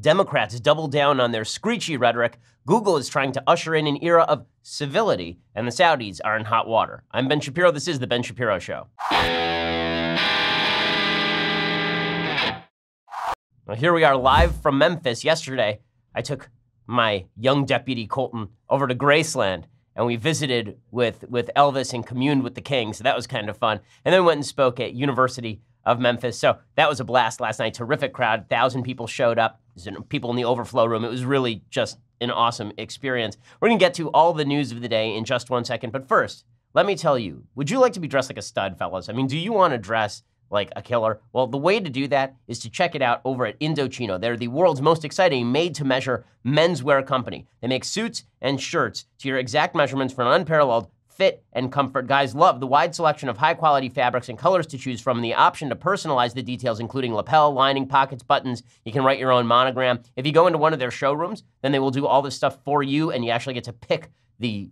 Democrats double down on their screechy rhetoric, Google is trying to usher in an era of civility, and the Saudis are in hot water. I'm Ben Shapiro. This is The Ben Shapiro Show. Well, here we are live from Memphis. Yesterday, I took my young deputy Colton over to Graceland, and we visited with Elvis and communed with the king, so that was kind of fun. And then went and spoke at University of Memphis. So that was a blast last night. Terrific crowd. 1,000 people showed up. People in the overflow room. It was really just an awesome experience. We're going to get to all the news of the day in just 1 second. But first, let me tell you, would you like to be dressed like a stud, fellas? I mean, do you want to dress like a killer? Well, the way to do that is to check it out over at Indochino. They're the world's most exciting made-to-measure menswear company. They make suits and shirts to your exact measurements for an unparalleled fit and comfort. Guys love the wide selection of high-quality fabrics and colors to choose from, and the option to personalize the details, including lapel, lining, pockets, buttons. You can write your own monogram. If you go into one of their showrooms, then they will do all this stuff for you, and you actually get to pick the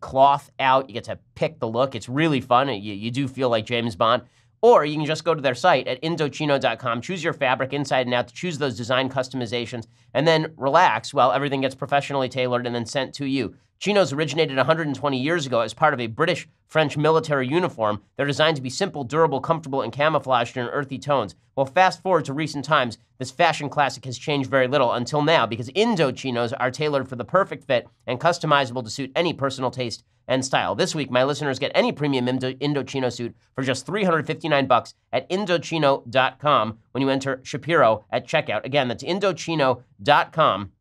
cloth out. You get to pick the look. It's really fun. You do feel like James Bond. Or you can just go to their site at Indochino.com, choose your fabric inside and out, to choose those design customizations, and then relax while everything gets professionally tailored and then sent to you. Chinos originated 120 years ago as part of a British-French military uniform. They're designed to be simple, durable, comfortable, and camouflaged in earthy tones. Well, fast forward to recent times, this fashion classic has changed very little until now, because Indochinos are tailored for the perfect fit and customizable to suit any personal taste and style. This week, my listeners get any premium Indochino suit for just $359 at Indochino.com when you enter Shapiro at checkout. Again, that's Indochino.com.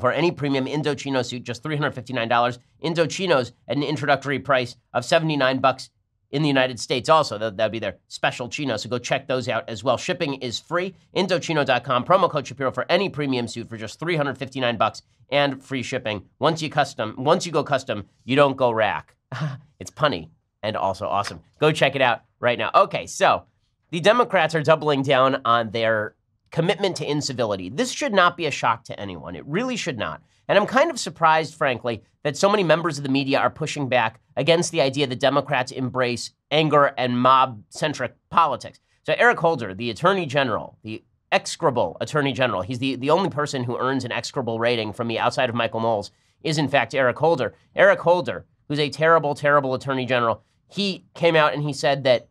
For any premium Indochino suit, just $359. Indochinos at an introductory price of $79 in the United States. Also, that'd be their special chino, so go check those out as well. Shipping is free. Indochino.com, promo code Shapiro for any premium suit for just $359 and free shipping. Once you go custom, you don't go rack. It's punny and also awesome. Go check it out right now. Okay, so the Democrats are doubling down on their commitment to incivility. This should not be a shock to anyone. It really should not. And I'm kind of surprised, frankly, that so many members of the media are pushing back against the idea that Democrats embrace anger and mob-centric politics. So Eric Holder, the Attorney General, the execrable Attorney General, he's the only person who earns an execrable rating from me outside of Michael Moles, is in fact Eric Holder. Eric Holder, who's a terrible, terrible Attorney General, he came out and he said that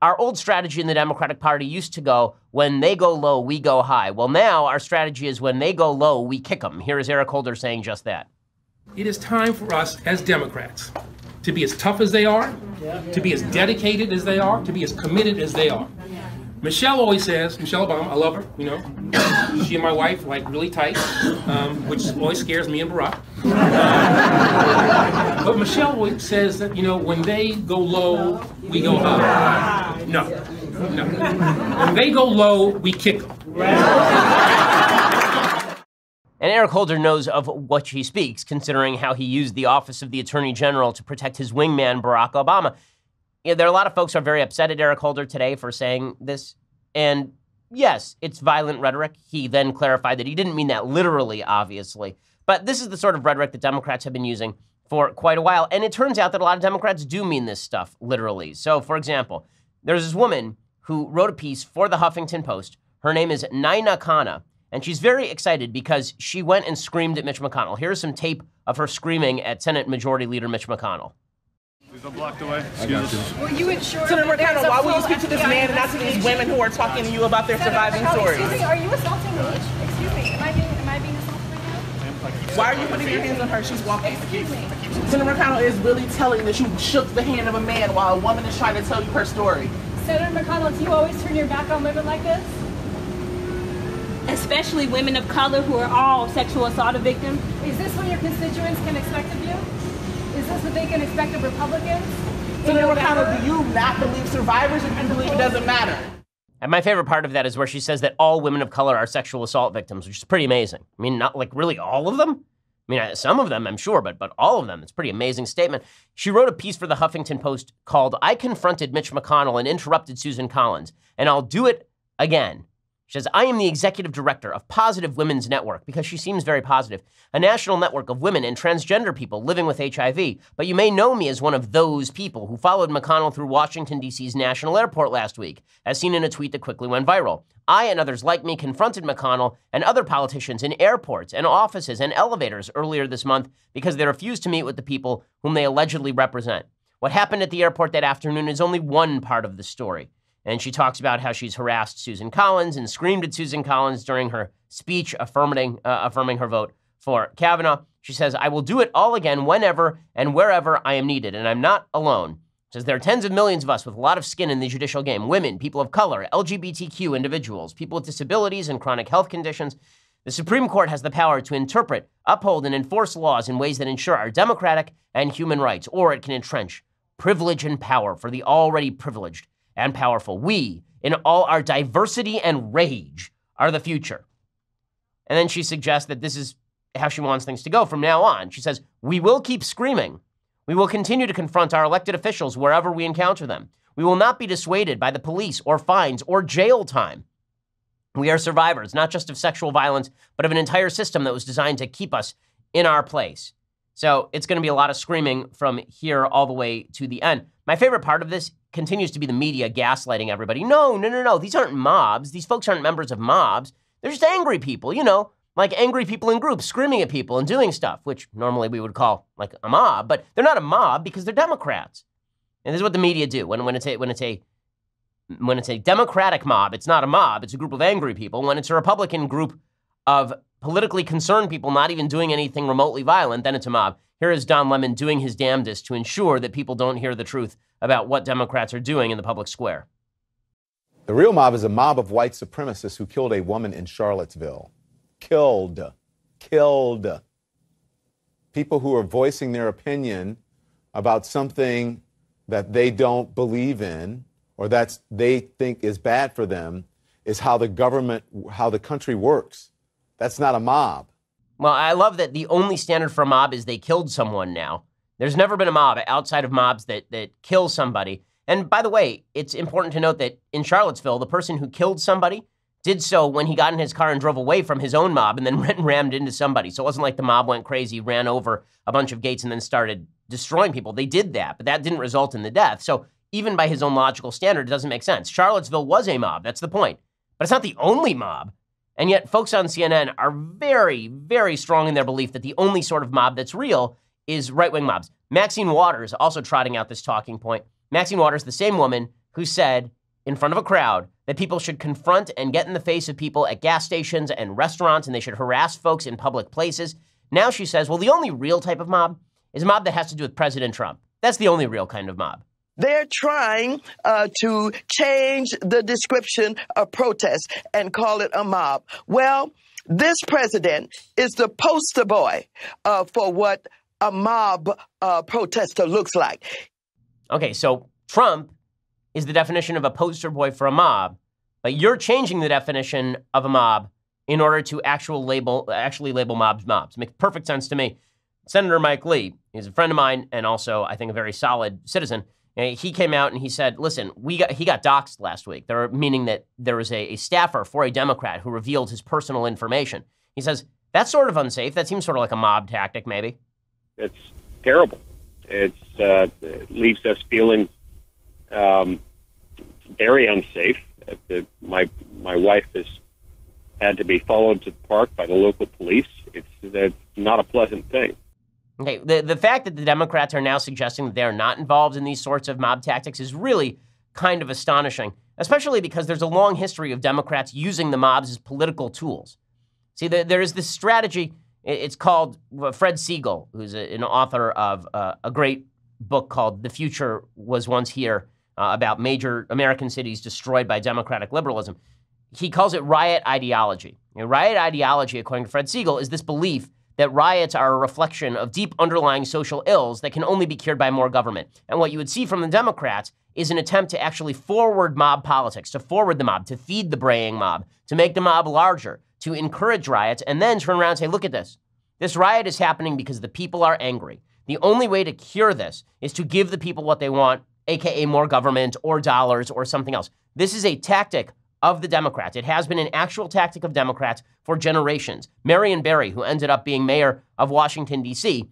our old strategy in the Democratic Party used to go, when they go low, we go high. Well, now our strategy is when they go low, we kick them. Here is Eric Holder saying just that. It is time for us as Democrats to be as tough as they are, to be as dedicated as they are, to be as committed as they are. Michelle always says, Michelle Obama, I love her, you know. She and my wife are like really tight, which always scares me and Barack. But Michelle always says that, you know, when they go low, we go high. No, no. When they go low, we kick them. And Eric Holder knows of what he speaks, considering how he used the office of the Attorney General to protect his wingman, Barack Obama. Yeah, there are a lot of folks who are very upset at Eric Holder today for saying this. And yes, it's violent rhetoric. He then clarified that he didn't mean that literally, obviously. But this is the sort of rhetoric that Democrats have been using for quite a while. And it turns out that a lot of Democrats do mean this stuff literally. So, for example, there's this woman who wrote a piece for the Huffington Post. Her name is Naina Khanna. And she's very excited because she went and screamed at Mitch McConnell. Here's some tape of her screaming at Senate Majority Leader Mitch McConnell. Please don't block the way. Excuse us. Were you ensure Senator McConnell, why would you speak to this man and not to these women who are talking to you about their surviving stories? Excuse me, are you assaulting me? Excuse me, am I being assaulted right now? Why are you putting your hands on her? She's walking. Excuse me. Senator McConnell is really telling that you shook the hand of a man while a woman is trying to tell you her story. Senator McConnell, do you always turn your back on women like this? Especially women of color who are all sexual assault victims. Is this what your constituents can expect of you? Is this what they can expect of Republicans? Senator McConnell, do you not believe survivors or do you believe it doesn't matter? And my favorite part of that is where she says that all women of color are sexual assault victims, which is pretty amazing. I mean, not like really all of them. I mean, some of them, I'm sure, but all of them. It's a pretty amazing statement. She wrote a piece for the Huffington Post called, "I Confronted Mitch McConnell and Interrupted Susan Collins, and I'll Do It Again." She says, I am the executive director of Positive Women's Network, because she seems very positive, a national network of women and transgender people living with HIV. But you may know me as one of those people who followed McConnell through Washington, D.C.'s National Airport last week, as seen in a tweet that quickly went viral. I and others like me confronted McConnell and other politicians in airports and offices and elevators earlier this month because they refused to meet with the people whom they allegedly represent. What happened at the airport that afternoon is only one part of the story. And she talks about how she's harassed Susan Collins and screamed at Susan Collins during her speech affirming her vote for Kavanaugh. She says, I will do it all again whenever and wherever I am needed, and I'm not alone. She says, there are tens of millions of us with a lot of skin in the judicial game, women, people of color, LGBTQ individuals, people with disabilities and chronic health conditions. The Supreme Court has the power to interpret, uphold, and enforce laws in ways that ensure our democratic and human rights, or it can entrench privilege and power for the already privileged and powerful. We, in all our diversity and rage, are the future. And then she suggests that this is how she wants things to go from now on. She says, we will keep screaming. We will continue to confront our elected officials wherever we encounter them. We will not be dissuaded by the police or fines or jail time. We are survivors, not just of sexual violence, but of an entire system that was designed to keep us in our place. So it's going to be a lot of screaming from here all the way to the end. My favorite part of this continues to be the media gaslighting everybody. No. These aren't mobs. These folks aren't members of mobs. They're just angry people, you know, like angry people in groups screaming at people and doing stuff, which normally we would call like a mob, but they're not a mob because they're Democrats. And this is what the media do when it's a Democratic mob. It's not a mob. It's a group of angry people. When it's a Republican group of politically concerned people not even doing anything remotely violent, then it's a mob. Here is Don Lemon doing his damnedest to ensure that people don't hear the truth about what Democrats are doing in the public square. The real mob is a mob of white supremacists who killed a woman in Charlottesville. Killed. People who are voicing their opinion about something that they don't believe in or that they think is bad for them is how the government, how the country works. That's not a mob. Well, I love that the only standard for a mob is they killed someone now. There's never been a mob outside of mobs that kill somebody. And by the way, it's important to note that in Charlottesville, the person who killed somebody did so when he got in his car and drove away from his own mob and then went and rammed into somebody. So it wasn't like the mob went crazy, ran over a bunch of gates, and then started destroying people. They did that, but that didn't result in the death. So even by his own logical standard, it doesn't make sense. Charlottesville was a mob. That's the point. But it's not the only mob. And yet folks on CNN are very, very strong in their belief that the only sort of mob that's real is right-wing mobs. Maxine Waters also trotting out this talking point. Maxine Waters, the same woman who said in front of a crowd that people should confront and get in the face of people at gas stations and restaurants, and they should harass folks in public places. Now she says, well, the only real type of mob is a mob that has to do with President Trump. That's the only real kind of mob. They're trying to change the description of protest and call it a mob. Well, this president is the poster boy for what a mob protester looks like. Okay, so Trump is the definition of a poster boy for a mob, but you're changing the definition of a mob in order to actually label mobs mobs. Makes perfect sense to me. Senator Mike Lee is a friend of mine and also, I think, a very solid citizen. He came out and he said, listen, he got doxxed last week, meaning that there was a staffer for a Democrat who revealed his personal information. He says, that's sort of unsafe. That seems sort of like a mob tactic, maybe. It's terrible. It leaves us feeling very unsafe. My wife has had to be followed to the park by the local police. It's not a pleasant thing. Okay, the fact that the Democrats are now suggesting that they're not involved in these sorts of mob tactics is really kind of astonishing, especially because there's a long history of Democrats using the mobs as political tools. See, there is this strategy. It's called Fred Siegel, who's an author of a great book called The Future Was Once Here, about major American cities destroyed by democratic liberalism. He calls it riot ideology. You know, riot ideology, according to Fred Siegel, is this belief that riots are a reflection of deep underlying social ills that can only be cured by more government. And what you would see from the Democrats is an attempt to actually forward mob politics, to forward the mob, to feed the braying mob, to make the mob larger, to encourage riots, and then turn around and say, look at this. This riot is happening because the people are angry. The only way to cure this is to give the people what they want, AKA more government or dollars or something else. This is a tactic of the Democrats. It has been an actual tactic of Democrats for generations. Marion Barry, who ended up being mayor of Washington, D.C.,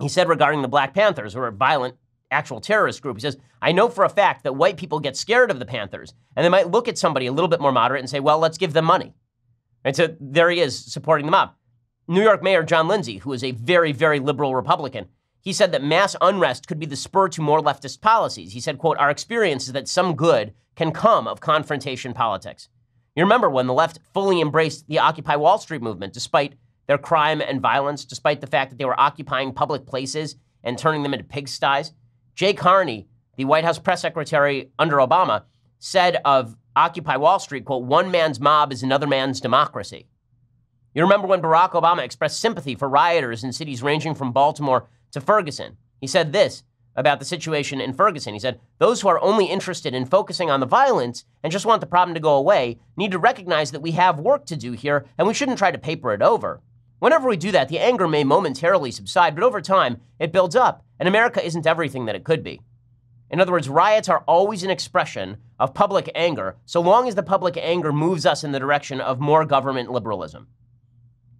he said regarding the Black Panthers, who are a violent, actual terrorist group, he says, I know for a fact that white people get scared of the Panthers, and they might look at somebody a little bit more moderate and say, well, let's give them money. And so there he is supporting the mob. New York Mayor John Lindsay, who is a very, very liberal Republican, he said that mass unrest could be the spur to more leftist policies. He said, quote, our experience is that some good can come of confrontation politics. You remember when the left fully embraced the Occupy Wall Street movement, despite their crime and violence, despite the fact that they were occupying public places and turning them into pigsties. Jay Carney, the White House press secretary under Obama, said of Occupy Wall Street, quote, one man's mob is another man's democracy. You remember when Barack Obama expressed sympathy for rioters in cities ranging from Baltimore to Ferguson. He said this about the situation in Ferguson. He said, those who are only interested in focusing on the violence and just want the problem to go away need to recognize that we have work to do here and we shouldn't try to paper it over. Whenever we do that, the anger may momentarily subside, but over time, it builds up, and America isn't everything that it could be. In other words, riots are always an expression of public anger, so long as the public anger moves us in the direction of more government liberalism.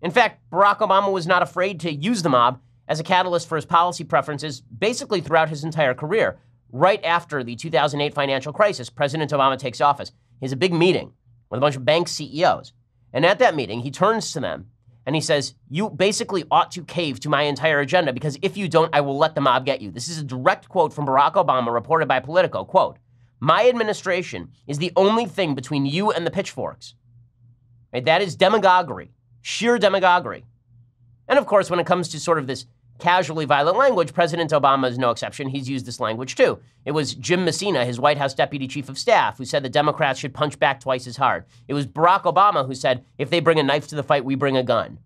In fact, Barack Obama was not afraid to use the mob as a catalyst for his policy preferences basically throughout his entire career. Right after the 2008 financial crisis, President Obama takes office. He has a big meeting with a bunch of bank CEOs. And at that meeting, he turns to them and he says, you basically ought to cave to my entire agenda because if you don't, I will let the mob get you. This is a direct quote from Barack Obama reported by Politico, quote, my administration is the only thing between you and the pitchforks. Right? That is demagoguery, sheer demagoguery. And of course, when it comes to sort of this casually violent language, President Obama is no exception. He's used this language too. It was Jim Messina, his White House deputy chief of staff, who said the Democrats should punch back twice as hard. It was Barack Obama who said, if they bring a knife to the fight, we bring a gun,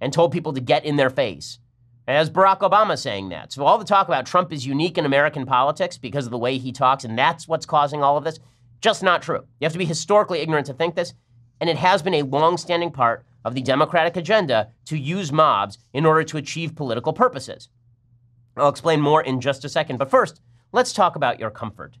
and told people to get in their face. And that's Barack Obama saying that. So all the talk about Trump is unique in American politics because of the way he talks, and that's what's causing all of this, just not true. You have to be historically ignorant to think this, and it has been a long-standing part of the Democratic agenda to use mobs in order to achieve political purposes. I'll explain more in just a second, but first, let's talk about your comfort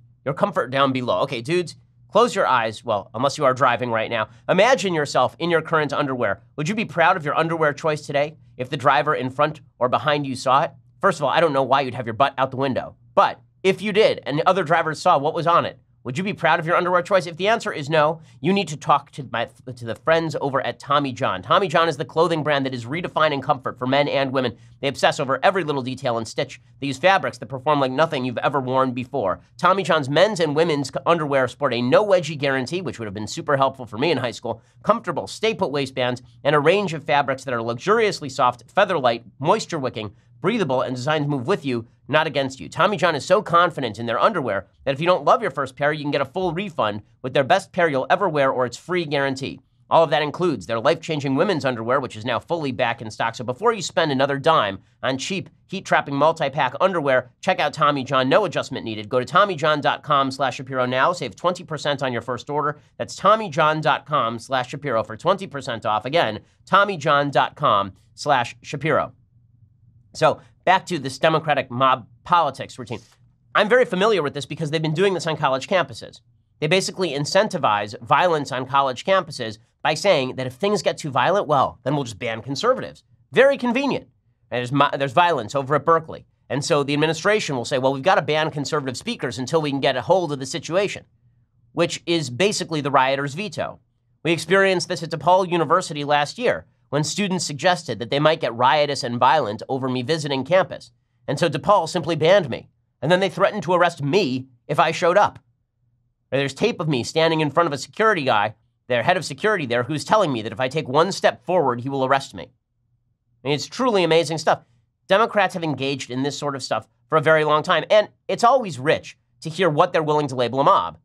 down below. Okay, dudes, close your eyes, well, unless you are driving right now. Imagine yourself in your current underwear. Would you be proud of your underwear choice today if the driver in front or behind you saw it? First of all, I don't know why you'd have your butt out the window, but if you did and the other drivers saw what was on it, would you be proud of your underwear choice? If the answer is no, you need to talk to the friends over at Tommy John. Tommy John is the clothing brand that is redefining comfort for men and women. They obsess over every little detail and stitch. They use fabrics that perform like nothing you've ever worn before. Tommy John's men's and women's underwear sport a no-wedgie guarantee, which would have been super helpful for me in high school, comfortable stay-put waistbands, and a range of fabrics that are luxuriously soft, feather-light, moisture-wicking, breathable, and designed to move with you, not against you. Tommy John is so confident in their underwear that if you don't love your first pair, you can get a full refund with their best pair you'll ever wear or its free guarantee. All of that includes their life-changing women's underwear, which is now fully back in stock. So before you spend another dime on cheap, heat-trapping multi-pack underwear, check out Tommy John. No adjustment needed. Go to TommyJohn.com/Shapiro now. Save 20% on your first order. That's TommyJohn.com/Shapiro for 20% off. Again, TommyJohn.com/Shapiro. So back to this Democratic mob politics routine. I'm very familiar with this because they've been doing this on college campuses. They basically incentivize violence on college campuses by saying that if things get too violent, well, then we'll just ban conservatives. Very convenient. And there's violence over at Berkeley. And so the administration will say, well, we've got to ban conservative speakers until we can get a hold of the situation, which is basically the rioters' veto. We experienced this at DePaul University last year, when students suggested that they might get riotous and violent over me visiting campus. And so DePaul simply banned me. And then they threatened to arrest me if I showed up. There's tape of me standing in front of a security guy, their head of security there, who's telling me that if I take one step forward, he will arrest me. I mean, it's truly amazing stuff. Democrats have engaged in this sort of stuff for a very long time, and it's always rich to hear what they're willing to label a mob.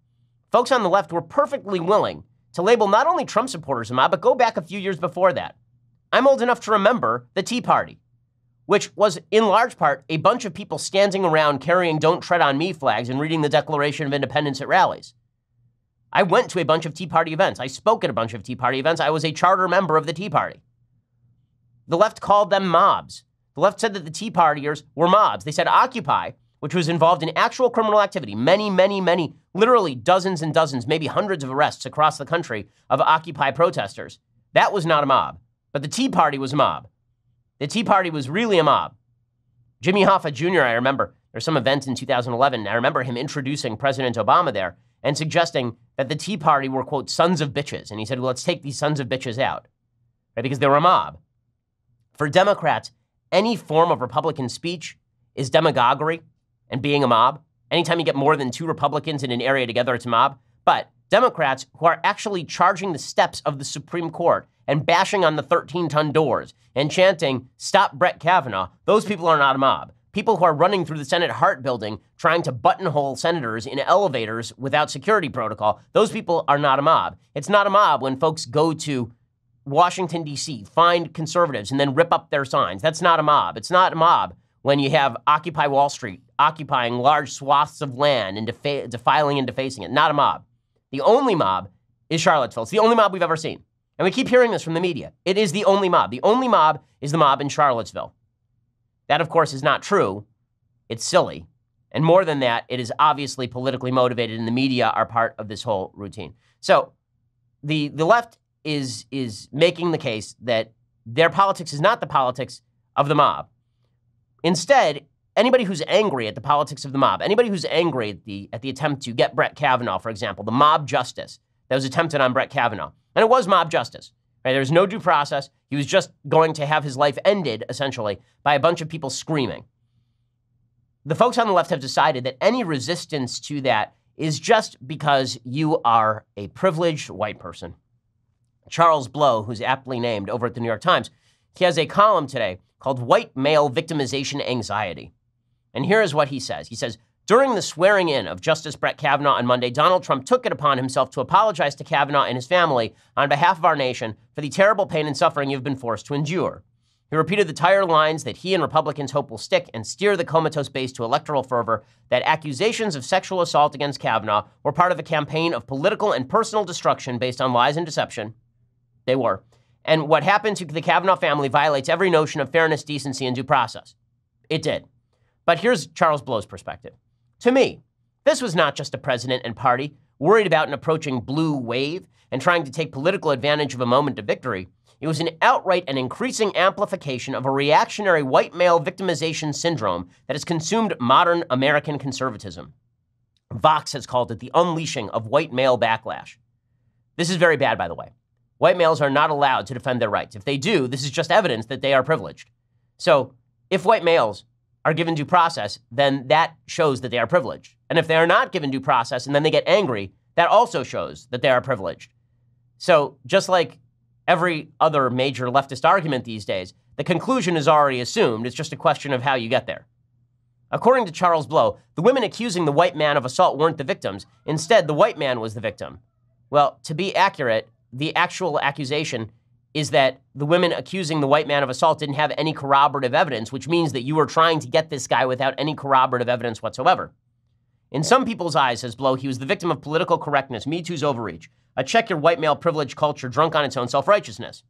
Folks on the left were perfectly willing to label not only Trump supporters a mob, but go back a few years before that. I'm old enough to remember the Tea Party, which was in large part a bunch of people standing around carrying "Don't Tread on Me" flags and reading the Declaration of Independence at rallies. I went to a bunch of Tea Party events. I spoke at a bunch of Tea Party events. I was a charter member of the Tea Party. The left called them mobs. The left said that the Tea Partiers were mobs. They said Occupy which was involved in actual criminal activity, many, literally dozens and dozens, maybe hundreds of arrests across the country of Occupy protesters. That was not a mob, but the Tea Party was a mob. The Tea Party was really a mob. Jimmy Hoffa Jr., I remember, there's some event in 2011, I remember him introducing President Obama there and suggesting that the Tea Party were, quote, sons of bitches. And he said, well, let's take these sons of bitches out, right? Because they were a mob. For Democrats, any form of Republican speech is demagoguery and being a mob. Anytime you get more than two Republicans in an area together, it's a mob. But Democrats who are actually charging the steps of the Supreme Court and bashing on the 13-ton doors and chanting, stop Brett Kavanaugh, those people are not a mob. People who are running through the Senate Hart building trying to buttonhole senators in elevators without security protocol, those people are not a mob. It's not a mob when folks go to Washington, D.C., find conservatives and then rip up their signs. That's not a mob. It's not a mob when you have Occupy Wall Street occupying large swaths of land and defiling and defacing it. Not a mob. The only mob is Charlottesville. It's the only mob we've ever seen. And we keep hearing this from the media. It is the only mob. The only mob is the mob in Charlottesville. That, of course, is not true. It's silly. And more than that, it is obviously politically motivated, and the media are part of this whole routine. So the left is making the case that their politics is not the politics of the mob. Instead, anybody who's angry at the politics of the mob, anybody who's angry at the attempt to get Brett Kavanaugh, for example, the mob justice that was attempted on Brett Kavanaugh, and it was mob justice. Right? There was no due process. He was just going to have his life ended, essentially, by a bunch of people screaming. The folks on the left have decided that any resistance to that is just because you are a privileged white person. Charles Blow, who's aptly named over at the New York Times, he has a column today called White Male Victimization Anxiety. And here is what he says. He says, during the swearing in of Justice Brett Kavanaugh on Monday, Donald Trump took it upon himself to apologize to Kavanaugh and his family on behalf of our nation for the terrible pain and suffering you've been forced to endure. He repeated the tired lines that he and Republicans hope will stick and steer the comatose base to electoral fervor, that accusations of sexual assault against Kavanaugh were part of a campaign of political and personal destruction based on lies and deception. They were. And what happened to the Kavanaugh family violates every notion of fairness, decency, and due process. It did. But here's Charles Blow's perspective. To me, this was not just a president and party worried about an approaching blue wave and trying to take political advantage of a moment of victory. It was an outright and increasing amplification of a reactionary white male victimization syndrome that has consumed modern American conservatism. Vox has called it the unleashing of white male backlash. This is very bad, by the way. White males are not allowed to defend their rights. If they do, this is just evidence that they are privileged. So if white males are given due process, then that shows that they are privileged. And if they are not given due process and then they get angry, that also shows that they are privileged. So just like every other major leftist argument these days, the conclusion is already assumed. It's just a question of how you get there. According to Charles Blow, the women accusing the white man of assault weren't the victims. Instead, the white man was the victim. Well, to be accurate, the actual accusation is that the women accusing the white man of assault didn't have any corroborative evidence, which means that you were trying to get this guy without any corroborative evidence whatsoever. In some people's eyes, says Blow, he was the victim of political correctness, Me Too's overreach, a check your white male privilege culture drunk on its own self-righteousness,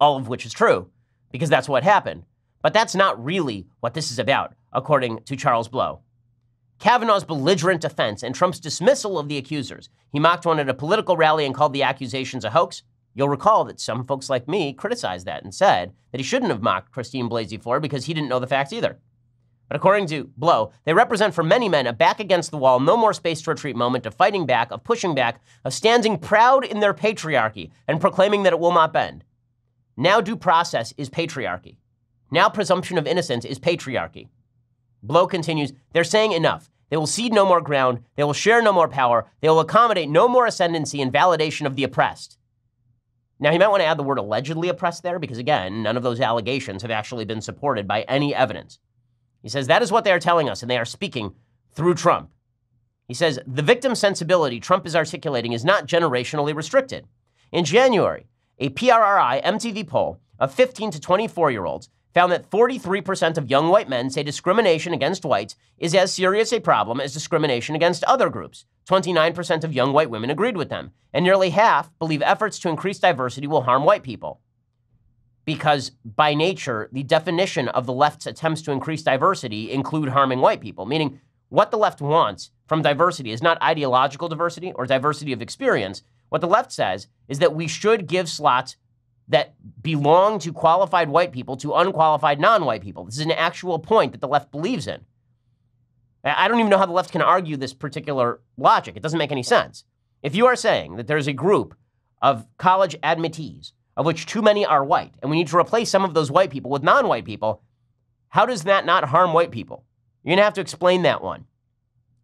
all of which is true, because that's what happened. But that's not really what this is about, according to Charles Blow. Kavanaugh's belligerent offense and Trump's dismissal of the accusers. He mocked one at a political rally and called the accusations a hoax. You'll recall that some folks like me criticized that and said that he shouldn't have mocked Christine Blasey Ford because he didn't know the facts either. But according to Blow, they represent for many men a back against the wall, no more space to retreat moment, of fighting back, of pushing back, of standing proud in their patriarchy and proclaiming that it will not bend. Now due process is patriarchy. Now presumption of innocence is patriarchy. Blow continues, they're saying enough. They will cede no more ground. They will share no more power. They will accommodate no more ascendancy and validation of the oppressed. Now, you might want to add the word allegedly oppressed there because, again, none of those allegations have actually been supported by any evidence. He says that is what they are telling us, and they are speaking through Trump. He says the victim sensibility Trump is articulating is not generationally restricted. In January, a PRRI MTV poll of 15 to 24-year-olds found that 43% of young white men say discrimination against whites is as serious a problem as discrimination against other groups. 29% of young white women agreed with them, and nearly half believe efforts to increase diversity will harm white people. because by nature, the definition of the left's attempts to increase diversity include harming white people, meaning what the left wants from diversity is not ideological diversity or diversity of experience. What the left says is that we should give slots that belong to qualified white people to unqualified non-white people. This is an actual point that the left believes in. I don't even know how the left can argue this particular logic. It doesn't make any sense. If you are saying that there's a group of college admittees, of which too many are white, and we need to replace some of those white people with non-white people, how does that not harm white people? You're going to have to explain that one.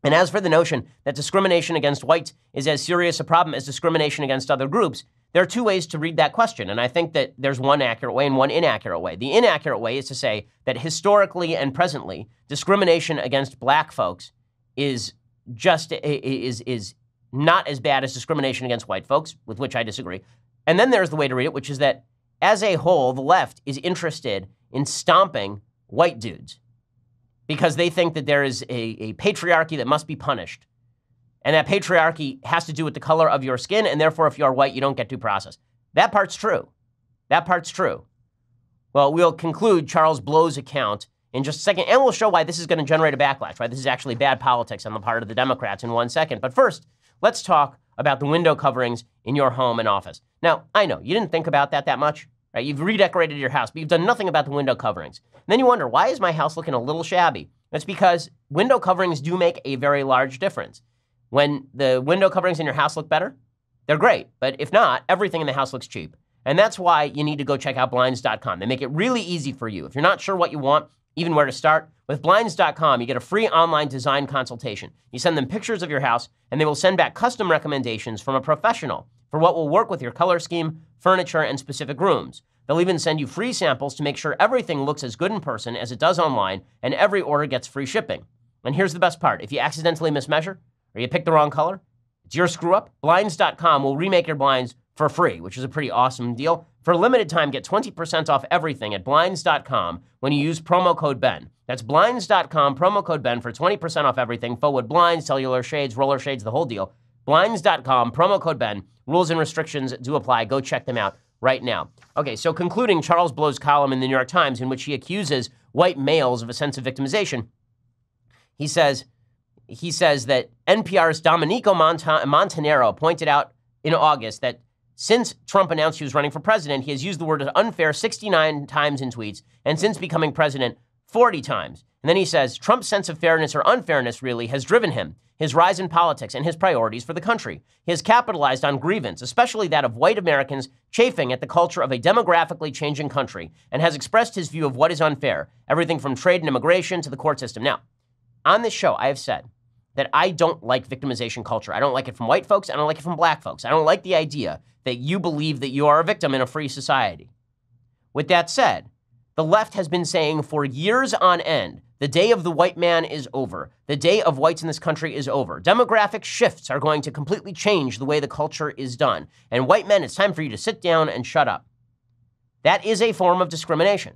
And as for the notion that discrimination against whites is as serious a problem as discrimination against other groups, there are two ways to read that question, and I think that there's one accurate way and one inaccurate way. The inaccurate way is to say that historically and presently, discrimination against black folks is not as bad as discrimination against white folks, with which I disagree. And then there's the way to read it, which is that as a whole, the left is interested in stomping white dudes because they think that there is a patriarchy that must be punished. And that patriarchy has to do with the color of your skin, and therefore, if you're white, you don't get due process. That part's true. That part's true. Well, we'll conclude Charles Blow's account in just a second, and we'll show why this is going to generate a backlash, why this is actually bad politics on the part of the Democrats in 1 second. But first, let's talk about the window coverings in your home and office. Now, I know you didn't think about that much, right? You've redecorated your house, but you've done nothing about the window coverings. And then you wonder, why is my house looking a little shabby? That's because window coverings do make a very large difference. When the window coverings in your house look better, they're great. But if not, everything in the house looks cheap. And that's why you need to go check out Blinds.com. They make it really easy for you. If you're not sure what you want, even where to start, with Blinds.com, you get a free online design consultation. You send them pictures of your house, and they will send back custom recommendations from a professional for what will work with your color scheme, furniture, and specific rooms. They'll even send you free samples to make sure everything looks as good in person as it does online, and every order gets free shipping. And here's the best part. If you accidentally mismeasure, or you pick the wrong color, it's your screw-up. Blinds.com will remake your blinds for free, which is a pretty awesome deal. For a limited time, get 20% off everything at Blinds.com when you use promo code BEN. That's Blinds.com, promo code BEN for 20% off everything. Faux-wood blinds, cellular shades, roller shades, the whole deal. Blinds.com, promo code BEN. Rules and restrictions do apply. Go check them out right now. Okay, so concluding Charles Blow's column in the New York Times, in which he accuses white males of a sense of victimization, he says that NPR's Domenico Montanaro pointed out in August that since Trump announced he was running for president, he has used the word unfair 69 times in tweets, and since becoming president, 40 times. And then he says, Trump's sense of fairness or unfairness really has driven him, his rise in politics, and his priorities for the country. He has capitalized on grievance, especially that of white Americans chafing at the culture of a demographically changing country, and has expressed his view of what is unfair, everything from trade and immigration to the court system. Now, on this show, I have said that I don't like victimization culture. I don't like it from white folks. I don't like it from black folks. I don't like the idea that you believe that you are a victim in a free society. With that said, the left has been saying for years on end, the day of the white man is over. The day of whites in this country is over. Demographic shifts are going to completely change the way the culture is done. And white men, it's time for you to sit down and shut up. That is a form of discrimination.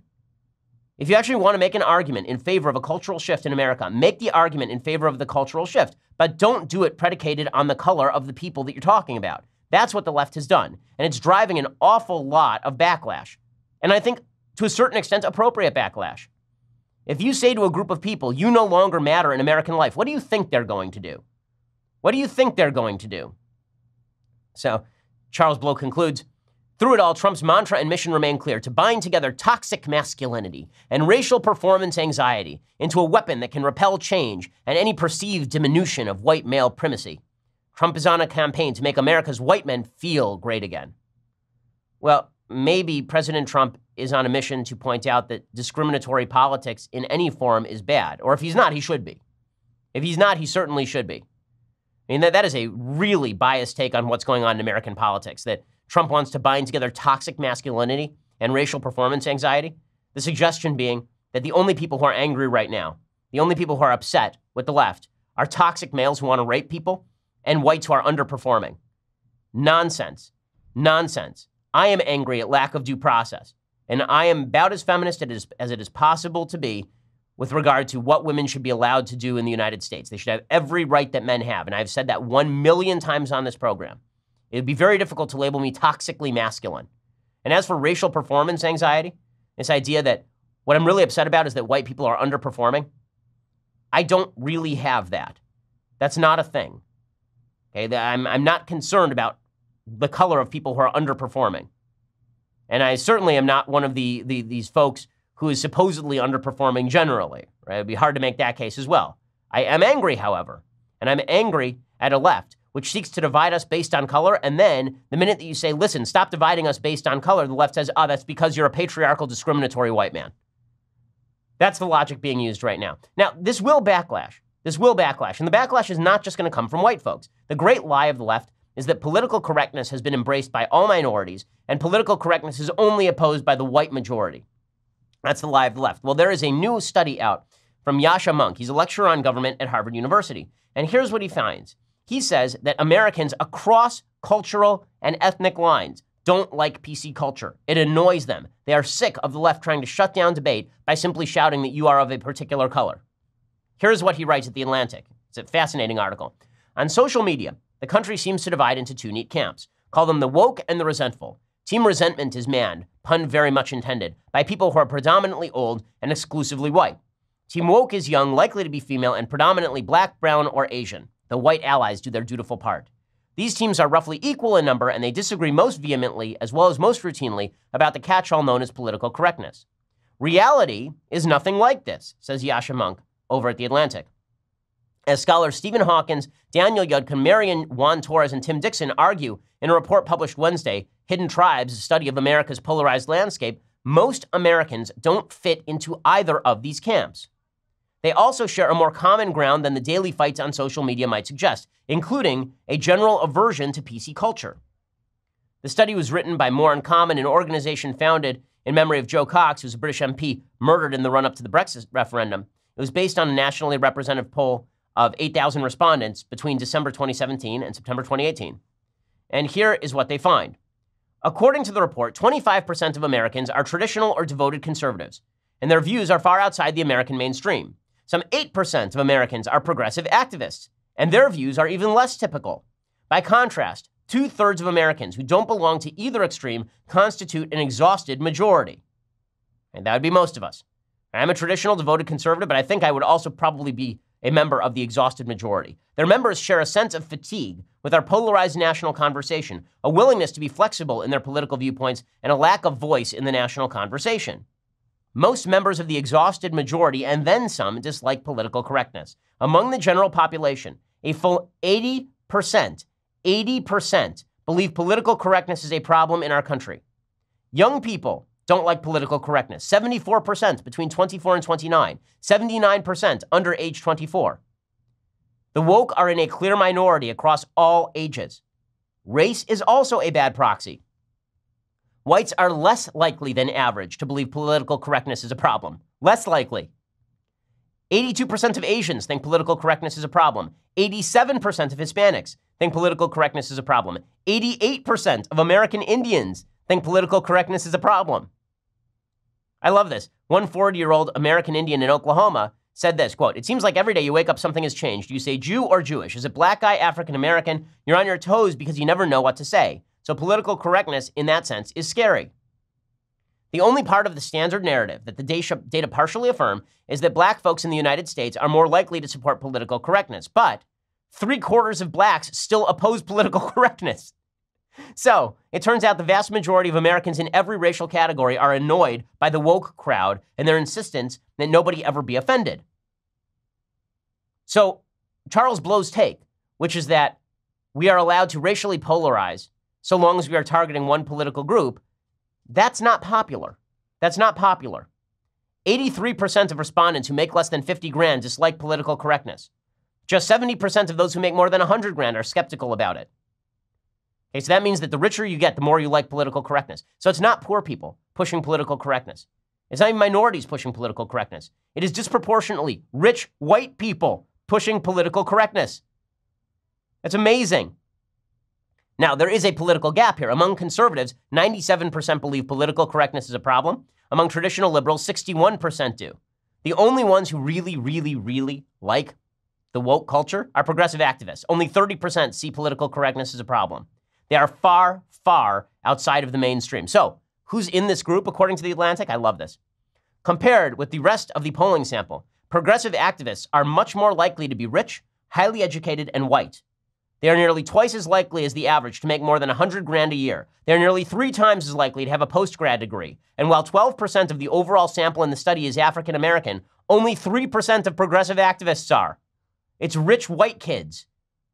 If you actually want to make an argument in favor of a cultural shift in America, make the argument in favor of the cultural shift, but don't do it predicated on the color of the people that you're talking about. That's what the left has done, and it's driving an awful lot of backlash, and I think, to a certain extent, appropriate backlash. If you say to a group of people, you no longer matter in American life, what do you think they're going to do? What do you think they're going to do? So, Charles Blow concludes, through it all, Trump's mantra and mission remain clear, to bind together toxic masculinity and racial performance anxiety into a weapon that can repel change and any perceived diminution of white male primacy. Trump is on a campaign to make America's white men feel great again. Well, maybe President Trump is on a mission to point out that discriminatory politics in any form is bad, or if he's not, he should be. If he's not, he certainly should be. I mean, that is a really biased take on what's going on in American politics, that Trump wants to bind together toxic masculinity and racial performance anxiety, the suggestion being that the only people who are angry right now, the only people who are upset with the left, are toxic males who want to rape people and whites who are underperforming. Nonsense. Nonsense. I am angry at lack of due process, and I am about as feminist as it is possible to be with regard to what women should be allowed to do in the United States. They should have every right that men have, and I've said that 1 million times on this program. It would be very difficult to label me toxically masculine. And as for racial performance anxiety, this idea that what I'm really upset about is that white people are underperforming, I don't really have that. That's not a thing. Okay, I'm not concerned about the color of people who are underperforming. And I certainly am not one of these folks who is supposedly underperforming generally, right? It'd be hard to make that case as well. I am angry, however, and I'm angry at a left which seeks to divide us based on color. And then the minute that you say, listen, stop dividing us based on color, the left says, oh, that's because you're a patriarchal, discriminatory white man. That's the logic being used right now. Now, this will backlash. This will backlash. And the backlash is not just going to come from white folks. The great lie of the left is that political correctness has been embraced by all minorities, and political correctness is only opposed by the white majority. That's the lie of the left. Well, there is a new study out from Yasha Monk. He's a lecturer on government at Harvard University. And here's what he finds. He says that Americans across cultural and ethnic lines don't like PC culture. It annoys them. They are sick of the left trying to shut down debate by simply shouting that you are of a particular color. Here's what he writes at The Atlantic. It's a fascinating article. On social media, the country seems to divide into two neat camps. Call them the woke and the resentful. Team resentment is manned, pun very much intended, by people who are predominantly old and exclusively white. Team woke is young, likely to be female, and predominantly black, brown, or Asian. The white allies do their dutiful part. These teams are roughly equal in number, and they disagree most vehemently, as well as most routinely, about the catch-all known as political correctness. Reality is nothing like this, says Yasha Monk over at The Atlantic. As scholars Stephen Hawkins, Daniel Yudkin, Marian Juan Torres, and Tim Dixon argue in a report published Wednesday, Hidden Tribes, a study of America's polarized landscape, most Americans don't fit into either of these camps. They also share a more common ground than the daily fights on social media might suggest, including a general aversion to PC culture. The study was written by More in Common, an organization founded in memory of Joe Cox, who's a British MP murdered in the run-up to the Brexit referendum. It was based on a nationally representative poll of 8,000 respondents between December 2017 and September 2018. And here is what they find. According to the report, 25% of Americans are traditional or devoted conservatives, and their views are far outside the American mainstream. Some 8% of Americans are progressive activists, and their views are even less typical. By contrast, 2/3 of Americans who don't belong to either extreme constitute an exhausted majority. And that would be most of us. I'm a traditional devoted conservative, but I think I would also probably be a member of the exhausted majority. Their members share a sense of fatigue with our polarized national conversation, a willingness to be flexible in their political viewpoints, and a lack of voice in the national conversation. Most members of the exhausted majority, and then some, dislike political correctness. Among the general population, a full 80% believe political correctness is a problem in our country. Young people don't like political correctness. 74% between 24 and 29, 79% under age 24. The woke are in a clear minority across all ages. Race is also a bad proxy. Whites are less likely than average to believe political correctness is a problem. Less likely. 82% of Asians think political correctness is a problem. 87% of Hispanics think political correctness is a problem. 88% of American Indians think political correctness is a problem. I love this. One 40-year-old American Indian in Oklahoma said this, quote, "It seems like every day you wake up, something has changed. You say Jew or Jewish? Is it black guy, African American? You're on your toes because you never know what to say. So political correctness in that sense is scary." The only part of the standard narrative that the data partially affirm is that black folks in the United States are more likely to support political correctness, but 3/4 of blacks still oppose political correctness. So it turns out the vast majority of Americans in every racial category are annoyed by the woke crowd and their insistence that nobody ever be offended. So Charles Blow's take, which is that we are allowed to racially polarize so long as we are targeting one political group, that's not popular. That's not popular. 83% of respondents who make less than 50 grand dislike political correctness. Just 70% of those who make more than 100 grand are skeptical about it. Okay, so that means that the richer you get, the more you like political correctness. So it's not poor people pushing political correctness. It's not even minorities pushing political correctness. It is disproportionately rich white people pushing political correctness. That's amazing. Now, there is a political gap here. Among conservatives, 97% believe political correctness is a problem. Among traditional liberals, 61% do. The only ones who really like the woke culture are progressive activists. Only 30% see political correctness as a problem. They are far outside of the mainstream. So Who's in this group, according to The Atlantic? I love this. Compared with the rest of the polling sample, progressive activists are much more likely to be rich, highly educated, and white. They are nearly twice as likely as the average to make more than 100 grand a year. They're nearly 3 times as likely to have a post-grad degree. And while 12% of the overall sample in the study is African-American, only 3% of progressive activists are. It's rich white kids.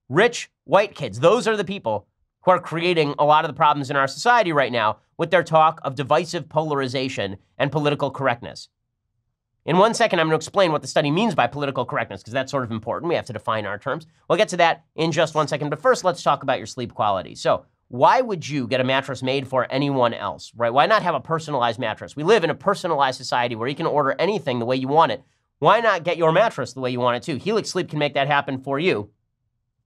Rich white kids. Those are the people who are creating a lot of the problems in our society right now with their talk of divisive polarization and political correctness. In 1 second, I'm going to explain what the study means by political correctness, because that's sort of important. We have to define our terms. We'll get to that in just 1 second. But first, let's talk about your sleep quality. So why would you get a mattress made for anyone else, right? Why not have a personalized mattress? We live in a personalized society where you can order anything the way you want it. Why not get your mattress the way you want it, too? Helix Sleep can make that happen for you.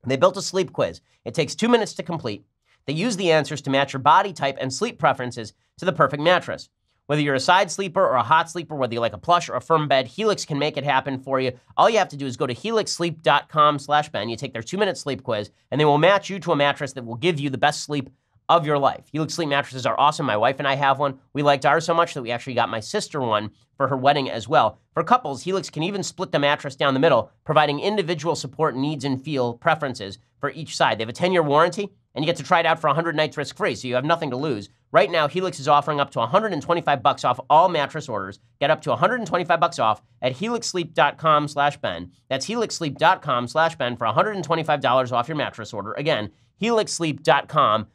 They built a sleep quiz. It takes 2 minutes to complete. They use the answers to match your body type and sleep preferences to the perfect mattress. Whether you're a side sleeper or a hot sleeper, whether you like a plush or a firm bed, Helix can make it happen for you. All you have to do is go to helixsleep.com/Ben. You take their 2-minute sleep quiz, and they will match you to a mattress that will give you the best sleep of your life. Helix Sleep mattresses are awesome. My wife and I have one. We liked ours so much that we actually got my sister one for her wedding as well. For couples, Helix can even split the mattress down the middle, providing individual support needs and feel preferences for each side. They have a 10-year warranty, and you get to try it out for 100 nights risk-free, so you have nothing to lose. Right now, Helix is offering up to $125 off all mattress orders. Get up to $125 off at helixsleep.com/Ben. That's helixsleep.com/Ben for $125 off your mattress order. Again, helixsleep.com/Ben.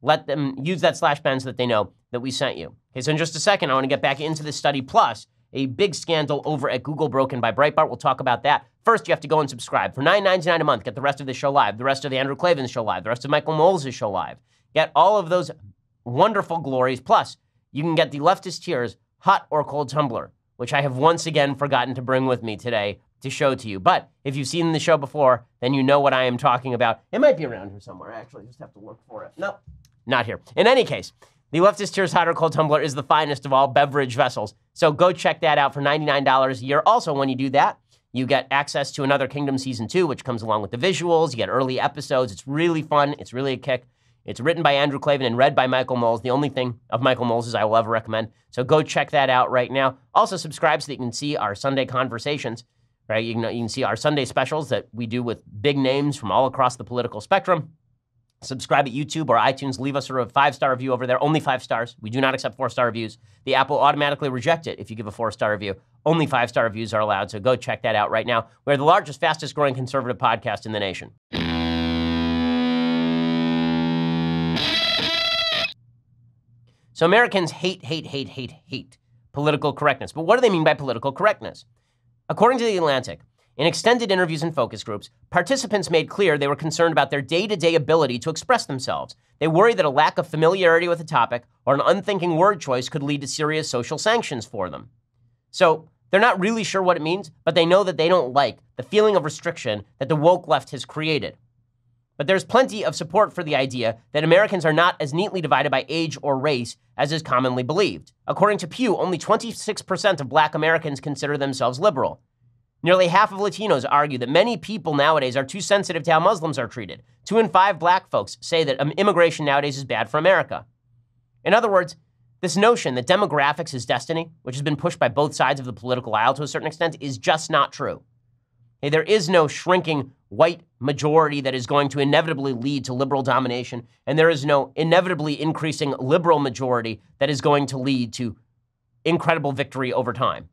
Let them use that /Ben so that they know that we sent you. Okay, so in just a second, I want to get back into this study, plus a big scandal over at Google broken by Breitbart. We'll talk about that. First, you have to go and subscribe. For $9.99 a month, get the rest of this show live, the rest of the Andrew Clavin's show live, the rest of Michael Moles' show live. Get all of those wonderful glories. Plus, you can get the Leftist Tears hot or cold tumbler, which I have once again forgotten to bring with me today to show to you. But if you've seen the show before, then you know what I am talking about. It might be around here somewhere, actually. Just have to look for it. No, not here. In any case, the Leftist Tears hot or cold tumbler is the finest of all beverage vessels. So go check that out for $99 a year. Also, when you do that, you get access to Another Kingdom Season 2, which comes along with the visuals. You get early episodes. It's really fun. It's really a kick. It's written by Andrew Clavin and read by Michael Moles. The only thing of Michael Moles I will ever recommend. So go check that out right now. Also subscribe so that you can see our Sunday conversations, right? You can see our Sunday specials that we do with big names from all across the political spectrum. Subscribe at YouTube or iTunes. Leave us a 5-star review over there. Only 5 stars. We do not accept 4-star reviews. The app will automatically reject it if you give a 4-star review. Only 5-star reviews are allowed, so go check that out right now. We're the largest, fastest-growing conservative podcast in the nation. So Americans hate political correctness. But what do they mean by political correctness? According to The Atlantic, in extended interviews and focus groups, participants made clear they were concerned about their day-to-day ability to express themselves. They worry that a lack of familiarity with a topic or an unthinking word choice could lead to serious social sanctions for them. So they're not really sure what it means, but they know that they don't like the feeling of restriction that the woke left has created. But there's plenty of support for the idea that Americans are not as neatly divided by age or race as is commonly believed. According to Pew, only 26% of Black Americans consider themselves liberal. Nearly half of Latinos argue that many people nowadays are too sensitive to how Muslims are treated. 2 in 5 Black folks say that immigration nowadays is bad for America. In other words, this notion that demographics is destiny, which has been pushed by both sides of the political aisle to a certain extent, is just not true. Hey, there is no shrinking white majority that is going to inevitably lead to liberal domination, and there is no inevitably increasing liberal majority that is going to lead to incredible victory over time.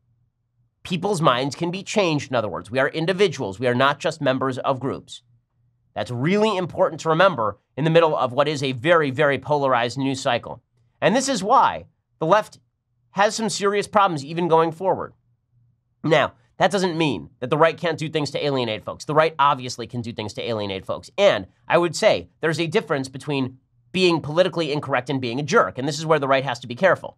People's minds can be changed, in other words. We are individuals. We are not just members of groups. That's really important to remember in the middle of what is a very, very polarized news cycle. And this is why the left has some serious problems even going forward. Now, that doesn't mean that the right can't do things to alienate folks. The right obviously can do things to alienate folks. And I would say there's a difference between being politically incorrect and being a jerk. And this is where the right has to be careful.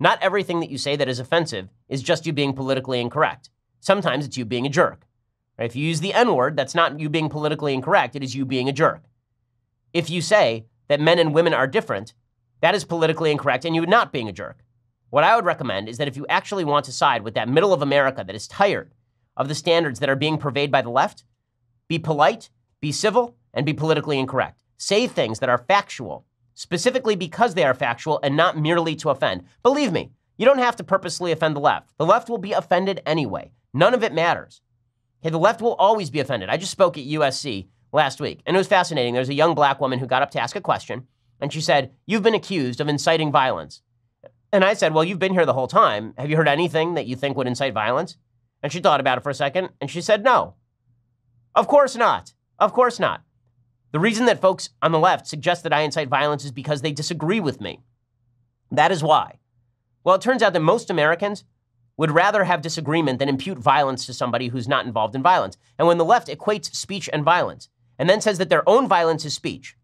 Not everything that you say that is offensive is just you being politically incorrect. Sometimes it's you being a jerk. If you use the N-word, that's not you being politically incorrect. It is you being a jerk. If you say that men and women are different, that is politically incorrect and you are not being a jerk. What I would recommend is that if you actually want to side with that middle of America that is tired of the standards that are being purveyed by the left, be polite, be civil, and be politically incorrect. Say things that are factual specifically because they are factual and not merely to offend. Believe me, you don't have to purposely offend the left. The left will be offended anyway. None of it matters. Okay, the left will always be offended. I just spoke at USC last week, and it was fascinating. There was a young black woman who got up to ask a question, and she said, "You've been accused of inciting violence." And I said, "Well, you've been here the whole time. Have you heard anything that you think would incite violence?" And she thought about it for a second, and she said, "No. Of course not. Of course not." The reason that folks on the left suggest that I incite violence is because they disagree with me. That is why. Well, it turns out that most Americans would rather have disagreement than impute violence to somebody who's not involved in violence. And when the left equates speech and violence and then says that their own violence is speech,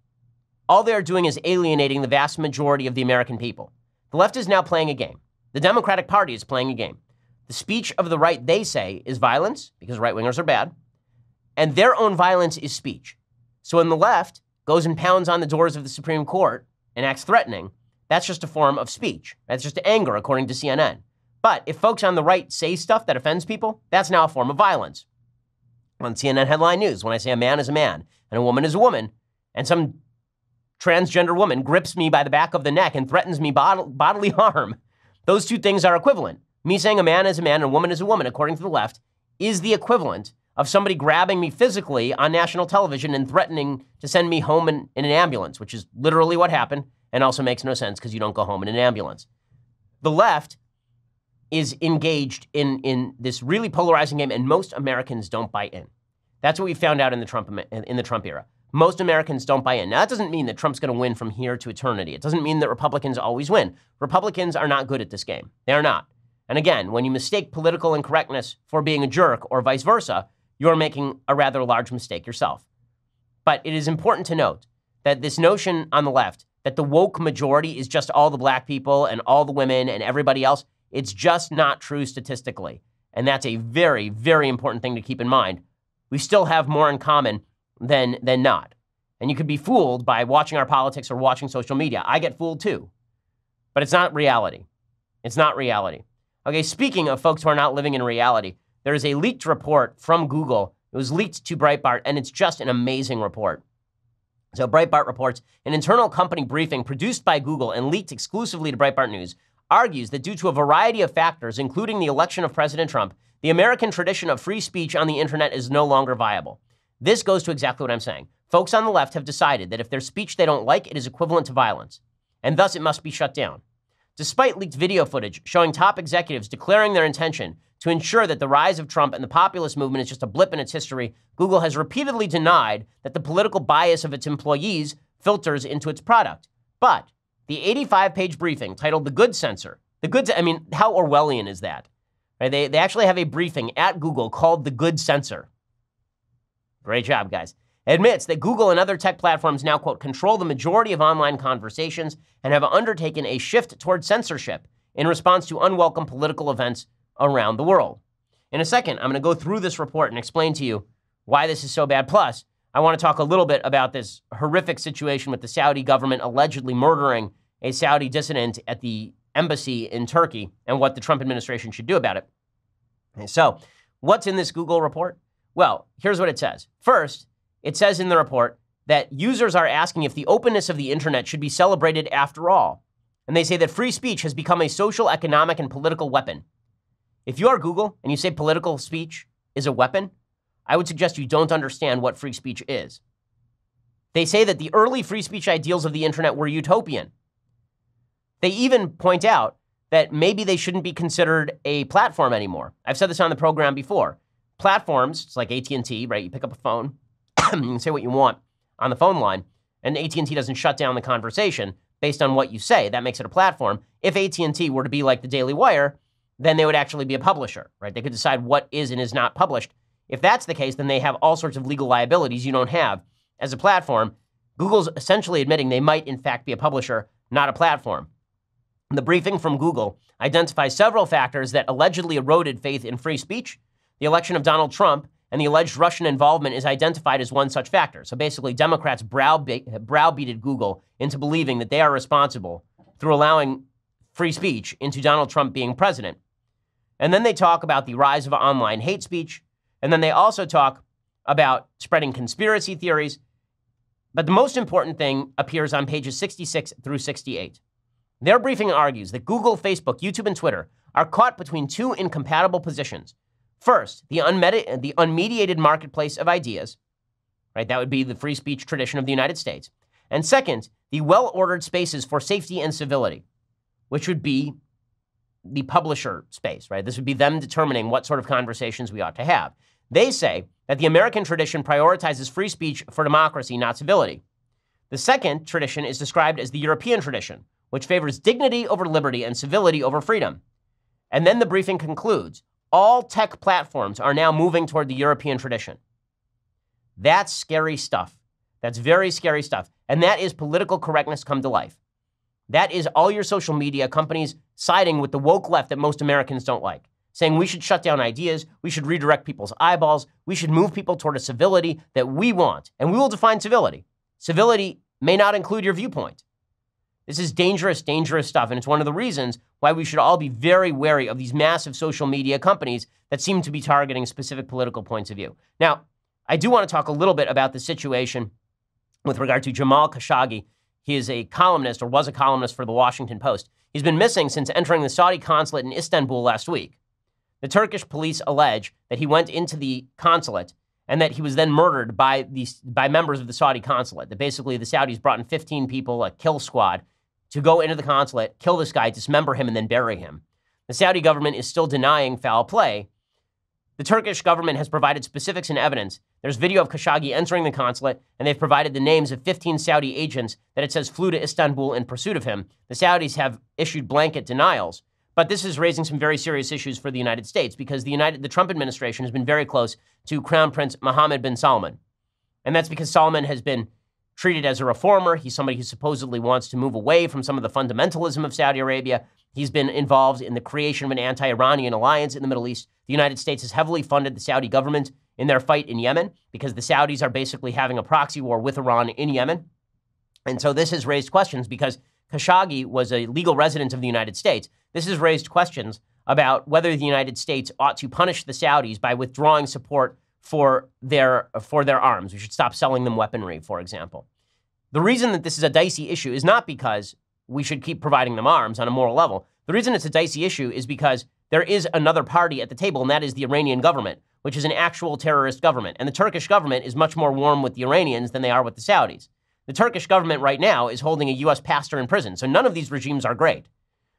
all they are doing is alienating the vast majority of the American people. The left is now playing a game. The Democratic Party is playing a game. The speech of the right, they say, is violence, because right-wingers are bad, and their own violence is speech. So when the left goes and pounds on the doors of the Supreme Court and acts threatening, that's just a form of speech. That's just anger, according to CNN. But if folks on the right say stuff that offends people, that's now a form of violence. On CNN headline news, when I say a man is a man and a woman is a woman, and some transgender woman grips me by the back of the neck and threatens me bodily harm, those two things are equivalent. Me saying a man is a man and a woman is a woman, according to the left, is the equivalent of somebody grabbing me physically on national television and threatening to send me home in an ambulance, which is literally what happened and also makes no sense because you don't go home in an ambulance. The left is engaged in this really polarizing game, and most Americans don't buy in. That's what we found out in the Trump era. Most Americans don't buy in. Now, that doesn't mean that Trump's going to win from here to eternity. It doesn't mean that Republicans always win. Republicans are not good at this game. They are not. And again, when you mistake political incorrectness for being a jerk or vice versa, you're making a rather large mistake yourself. But it is important to note that this notion on the left that the woke majority is just all the black people and all the women and everybody else, it's just not true statistically. And that's a very, very important thing to keep in mind. We still have more in common than not. And you could be fooled by watching our politics or watching social media. I get fooled too. But it's not reality. It's not reality. Okay, speaking of folks who are not living in reality, there is a leaked report from Google. It was leaked to Breitbart, and it's just an amazing report. So Breitbart reports, an internal company briefing produced by Google and leaked exclusively to Breitbart News argues that due to a variety of factors, including the election of President Trump, the American tradition of free speech on the internet is no longer viable. This goes to exactly what I'm saying. Folks on the left have decided that if there's speech they don't like, it is equivalent to violence, and thus it must be shut down. Despite leaked video footage showing top executives declaring their intention to ensure that the rise of Trump and the populist movement is just a blip in its history, Google has repeatedly denied that the political bias of its employees filters into its product. But the 85-page briefing titled The Good Censor, I mean, how Orwellian is that? Right? They actually have a briefing at Google called The Good Censor. Great job, guys. Admits that Google and other tech platforms now, quote, control the majority of online conversations and have undertaken a shift toward censorship in response to unwelcome political events around the world. In a second, I'm going to go through this report and explain to you why this is so bad. Plus, I want to talk a little bit about this horrific situation with the Saudi government allegedly murdering a Saudi dissident at the embassy in Turkey and what the Trump administration should do about it. So, what's in this Google report? Well, here's what it says. First, it says in the report that users are asking if the openness of the internet should be celebrated after all. And they say that free speech has become a social, economic, and political weapon. If you are Google and you say political speech is a weapon, I would suggest you don't understand what free speech is. They say that the early free speech ideals of the internet were utopian. They even point out that maybe they shouldn't be considered a platform anymore. I've said this on the program before. Platforms, it's like AT&T, right? You pick up a phone, you can say what you want on the phone line, and AT&T doesn't shut down the conversation based on what you say. That makes it a platform. If AT&T were to be like the Daily Wire, then they would actually be a publisher, right? They could decide what is and is not published. If that's the case, then they have all sorts of legal liabilities you don't have as a platform. Google's essentially admitting they might, in fact, be a publisher, not a platform. The briefing from Google identifies several factors that allegedly eroded faith in free speech. The election of Donald Trump and the alleged Russian involvement is identified as one such factor. So basically, Democrats browbeated Google into believing that they are responsible through allowing free speech into Donald Trump being president. And then they talk about the rise of online hate speech. And then they also talk about spreading conspiracy theories. But the most important thing appears on pages 66 through 68. Their briefing argues that Google, Facebook, YouTube, and Twitter are caught between two incompatible positions. First, the unmediated marketplace of ideas, right? That would be the free speech tradition of the United States. And second, the well-ordered spaces for safety and civility, which would be the publisher space, right? This would be them determining what sort of conversations we ought to have. They say that the American tradition prioritizes free speech for democracy, not civility. The second tradition is described as the European tradition, which favors dignity over liberty and civility over freedom. And then the briefing concludes, all tech platforms are now moving toward the European tradition. That's scary stuff. That's very scary stuff. And that is political correctness come to life. That is all your social media companies siding with the woke left that most Americans don't like, saying we should shut down ideas, we should redirect people's eyeballs, we should move people toward a civility that we want, and we will define civility. Civility may not include your viewpoint. This is dangerous, dangerous stuff, and it's one of the reasons why we should all be very wary of these massive social media companies that seem to be targeting specific political points of view. Now, I do want to talk a little bit about the situation with regard to Jamal Khashoggi. He is a columnist, or was a columnist, for the Washington Post. He's been missing since entering the Saudi consulate in Istanbul last week. The Turkish police allege that he went into the consulate and that he was then murdered by members of the Saudi consulate. That basically the Saudis brought in 15 people, a kill squad, to go into the consulate, kill this guy, dismember him, and then bury him. The Saudi government is still denying foul play. The Turkish government has provided specifics and evidence. There's video of Khashoggi entering the consulate, and they've provided the names of 15 Saudi agents that it says flew to Istanbul in pursuit of him. The Saudis have issued blanket denials, but this is raising some very serious issues for the United States because the Trump administration has been very close to Crown Prince Mohammed bin Salman. And that's because Salman has been treated as a reformer. He's somebody who supposedly wants to move away from some of the fundamentalism of Saudi Arabia. He's been involved in the creation of an anti-Iranian alliance in the Middle East. The United States has heavily funded the Saudi government in their fight in Yemen because the Saudis are basically having a proxy war with Iran in Yemen. And so this has raised questions because Khashoggi was a legal resident of the United States. This has raised questions about whether the United States ought to punish the Saudis by withdrawing support for their arms. We should stop selling them weaponry, for example. The reason that this is a dicey issue is not because we should keep providing them arms on a moral level. The reason it's a dicey issue is because there is another party at the table, and that is the Iranian government, which is an actual terrorist government. And the Turkish government is much more warm with the Iranians than they are with the Saudis. The Turkish government right now is holding a U.S. pastor in prison, so none of these regimes are great.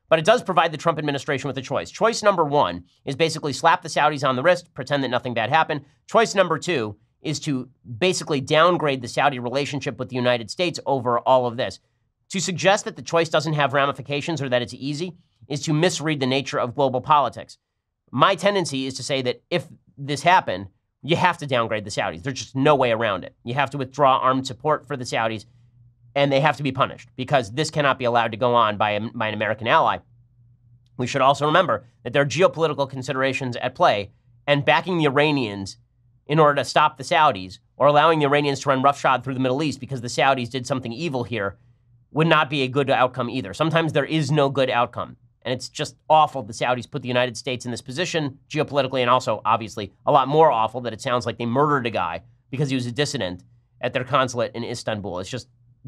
But it does provide the Trump administration with a choice. Choice number one is basically slap the Saudis on the wrist, pretend that nothing bad happened. Choice number two is to basically downgrade the Saudi relationship with the United States over all of this. To suggest that the choice doesn't have ramifications or that it's easy is to misread the nature of global politics. My tendency is to say that if this happened, you have to downgrade the Saudis. There's just no way around it. You have to withdraw armed support for the Saudis, and they have to be punished because this cannot be allowed to go on by an American ally. We should also remember that there are geopolitical considerations at play, and backing the Iranians in order to stop the Saudis or allowing the Iranians to run roughshod through the Middle East because the Saudis did something evil here would not be a good outcome either. Sometimes there is no good outcome, and it's just awful the Saudis put the United States in this position geopolitically, and also, obviously, a lot more awful that it sounds like they murdered a guy because he was a dissident at their consulate in Istanbul. It's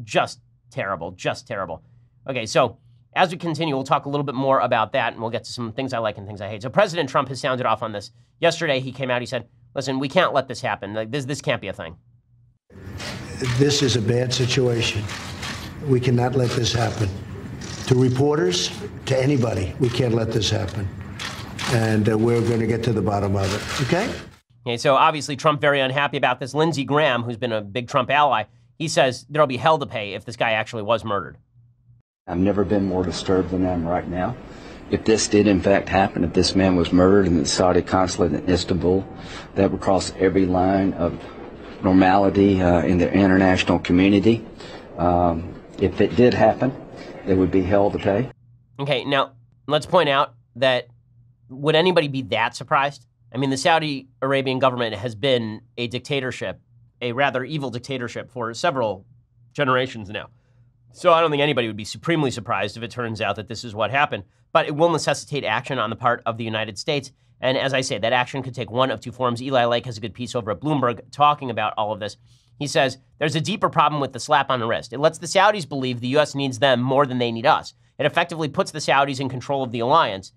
just terrible, just terrible. Okay, so as we continue, we'll talk a little bit more about that, and we'll get to some things I like and things I hate. So President Trump has sounded off on this. Yesterday, he came out, he said, listen, we can't let this happen. Like, this can't be a thing. This is a bad situation. We cannot let this happen. To reporters, to anybody, we can't let this happen. And we're going to get to the bottom of it, okay? Okay, so obviously Trump very unhappy about this. Lindsey Graham, who's been a big Trump ally, he says there'll be hell to pay if this guy actually was murdered. I've never been more disturbed than I am right now. If this did in fact happen, if this man was murdered in the Saudi consulate in Istanbul, that would cross every line of normality in the international community. If it did happen, there would be hell to pay. Okay, now let's point out that would anybody be that surprised? I mean, the Saudi Arabian government has been a dictatorship, a rather evil dictatorship for several generations now. So I don't think anybody would be supremely surprised if it turns out that this is what happened, but it will necessitate action on the part of the United States. And as I say, that action could take one of two forms. Eli Lake has a good piece over at Bloomberg talking about all of this. He says, there's a deeper problem with the slap on the wrist. It lets the Saudis believe the U.S. needs them more than they need us. It effectively puts the Saudis in control of the alliance.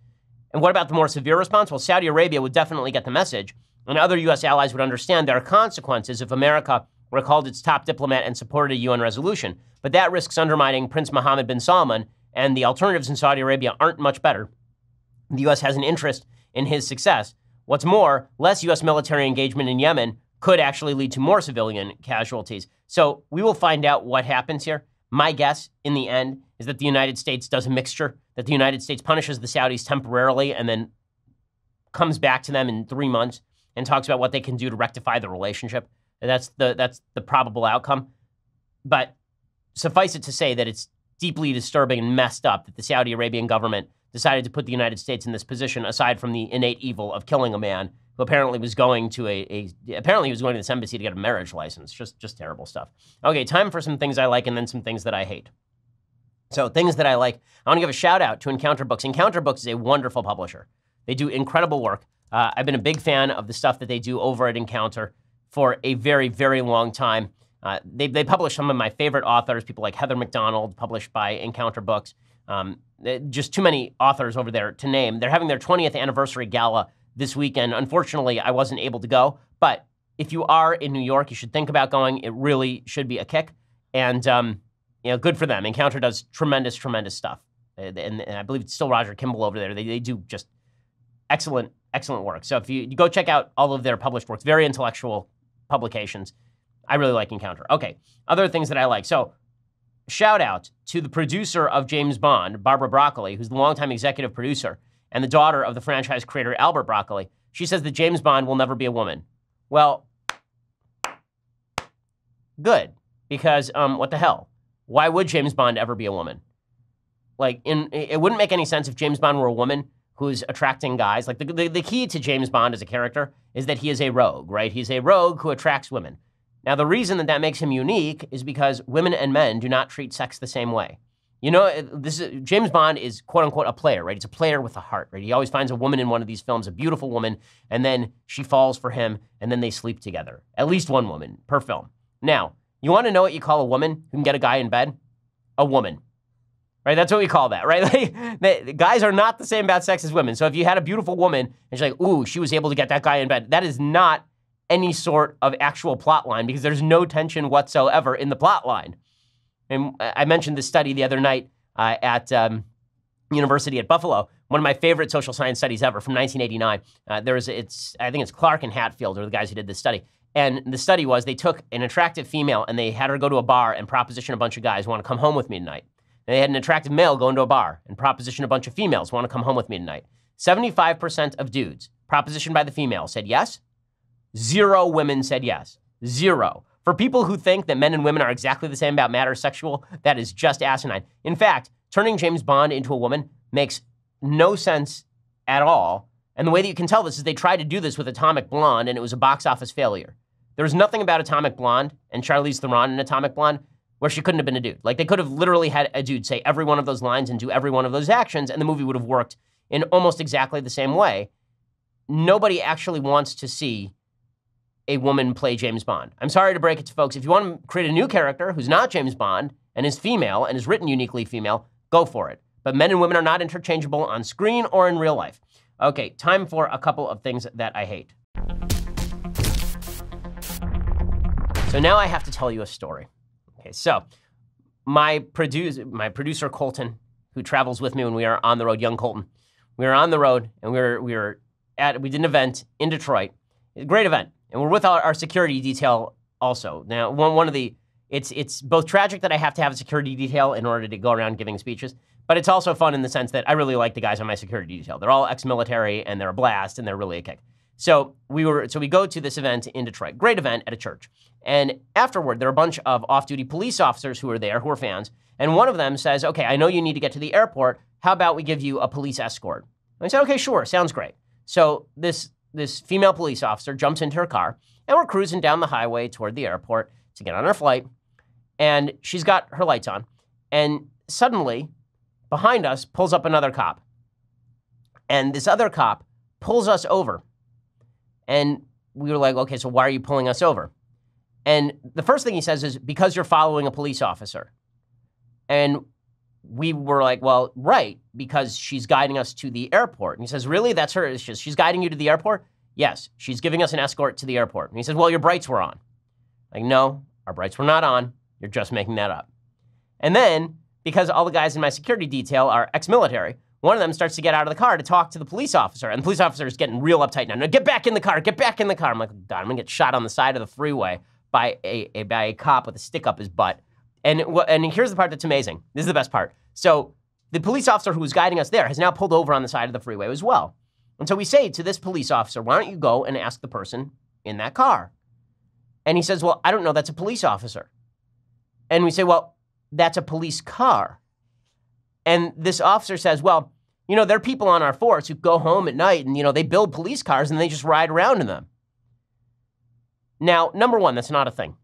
And what about the more severe response? Well, Saudi Arabia would definitely get the message, and other U.S. allies would understand there are consequences if America recalled its top diplomat and supported a U.N. resolution. But that risks undermining Prince Mohammed bin Salman, and the alternatives in Saudi Arabia aren't much better. The U.S. has an interest in his success. What's more, less U.S. military engagement in Yemen could actually lead to more civilian casualties. So we will find out what happens here. My guess in the end is that the United States does a mixture, that the United States punishes the Saudis temporarily and then comes back to them in 3 months and talks about what they can do to rectify the relationship. That's the probable outcome. But suffice it to say that it's deeply disturbing and messed up that the Saudi Arabian government decided to put the United States in this position, aside from the innate evil of killing a man who apparently was going to apparently he was going to this embassy to get a marriage license. Just terrible stuff. Okay, time for some things I like and then some things that I hate. So things that I like, I want to give a shout out to Encounter Books. Encounter Books is a wonderful publisher. They do incredible work. I've been a big fan of the stuff that they do over at Encounter for a very, very long time. They publish some of my favorite authors, people like Heather McDonald, published by Encounter Books. Just too many authors over there to name. They're having their 20th anniversary gala this weekend. Unfortunately, I wasn't able to go, but if you are in New York, you should think about going. It really should be a kick, and you know, good for them. Encounter does tremendous, tremendous stuff, and I believe it's still Roger Kimball over there. They do just excellent, excellent work. So if you go check out all of their published works, very intellectual publications. I really like Encounter. Okay, other things that I like. So shout out to the producer of James Bond, Barbara Broccoli, who's the longtime executive producer and the daughter of the franchise creator, Albert Broccoli. She says that James Bond will never be a woman. Well, good, because what the hell? Why would James Bond ever be a woman? Like, it wouldn't make any sense if James Bond were a woman who's attracting guys. Like, the key to James Bond as a character is that he is a rogue, right? He's a rogue who attracts women. Now, the reason that that makes him unique is because women and men do not treat sex the same way. You know, James Bond is, quote unquote, a player, right? He's a player with a heart, right? He always finds a woman in one of these films, a beautiful woman, and then she falls for him, and then they sleep together. At least one woman per film. Now, you want to know what you call a woman who can get a guy in bed? A woman, right? That's what we call that, right? Like, guys are not the same about sex as women. So if you had a beautiful woman, and she's like, ooh, she was able to get that guy in bed, that is not any sort of actual plot line, because there's no tension whatsoever in the plot line. And I mentioned this study the other night at University at Buffalo, one of my favorite social science studies ever from 1989. I think it's Clark and Hatfield are the guys who did this study. And the study was they took an attractive female and they had her go to a bar and proposition a bunch of guys, want to come home with me tonight. And they had an attractive male go into a bar and proposition a bunch of females, want to come home with me tonight. 75% of dudes propositioned by the female said yes. 0 women said yes. 0. For people who think that men and women are exactly the same about matters sexual, that is just asinine. In fact, turning James Bond into a woman makes no sense at all. And the way that you can tell this is they tried to do this with Atomic Blonde, and it was a box office failure. There was nothing about Atomic Blonde and Charlize Theron in Atomic Blonde where she couldn't have been a dude. Like, they could have literally had a dude say every one of those lines and do every one of those actions, and the movie would have worked in almost exactly the same way. Nobody actually wants to see a woman play James Bond. I'm sorry to break it to folks. If you want to create a new character who's not James Bond and is female and is written uniquely female, go for it. But men and women are not interchangeable on screen or in real life. Okay, time for a couple of things that I hate. So now I have to tell you a story. Okay, so my producer Colton, who travels with me when we are on the road, young Colton, we were on the road and we did an event in Detroit, a great event. And we're with our security detail also. Now, it's both tragic that I have to have a security detail in order to go around giving speeches, but it's also fun in the sense that I really like the guys on my security detail. They're all ex-military and they're a blast and they're really a kick. So we go to this event in Detroit, great event at a church. And afterward, there are a bunch of off-duty police officers who are there, who are fans. And one of them says, okay, I know you need to get to the airport. How about we give you a police escort? And I said, okay, sure, sounds great. So this female police officer jumps into her car and we're cruising down the highway toward the airport to get on her flight. And she's got her lights on. And suddenly behind us pulls up another cop. And this other cop pulls us over. And we were like, okay, so why are you pulling us over? And the first thing he says is, because you're following a police officer. And we were like, well, right, because she's guiding us to the airport. And he says, really? That's her issue? She's guiding you to the airport? Yes, she's giving us an escort to the airport. And he says, well, your brights were on. Like, no, our brights were not on. You're just making that up. And then, because all the guys in my security detail are ex-military, one of them starts to get out of the car to talk to the police officer. And the police officer is getting real uptight now. No, get back in the car, get back in the car. I'm like, God, I'm gonna get shot on the side of the freeway by a cop with a stick up his butt. And here's the part that's amazing. This is the best part. So the police officer who was guiding us there has now pulled over on the side of the freeway as well. And so we say to this police officer, why don't you go and ask the person in that car? And he says, well, I don't know, that's a police officer. And we say, well, that's a police car. And this officer says, well, you know, there are people on our force who go home at night and, you know, they build police cars and they just ride around in them. Now, number one, that's not a thing.